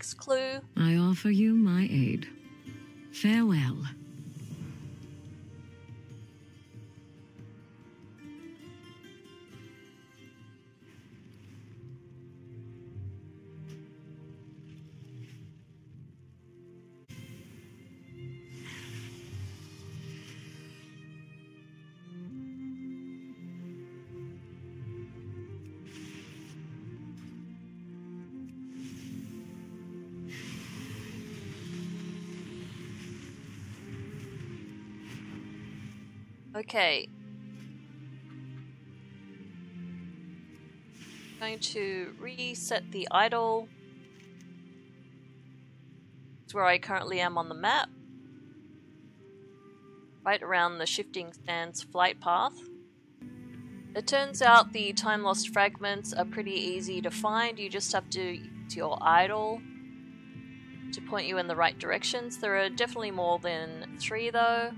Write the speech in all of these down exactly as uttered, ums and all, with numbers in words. next clue? I offer you my aid. Farewell. Okay. I'm going to reset the idol. It's where I currently am on the map. Right around the shifting sands flight path. It turns out the time lost fragments are pretty easy to find. You just have to use your idol to point you in the right directions. There are definitely more than three though.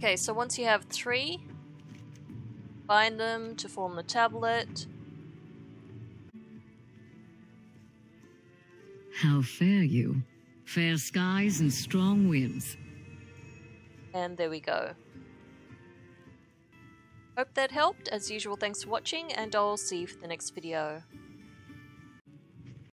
Okay, so once you have three, bind them to form the tablet. How fare you? Fair skies and strong winds. And there we go. Hope that helped. As usual, thanks for watching, and I'll see you for the next video.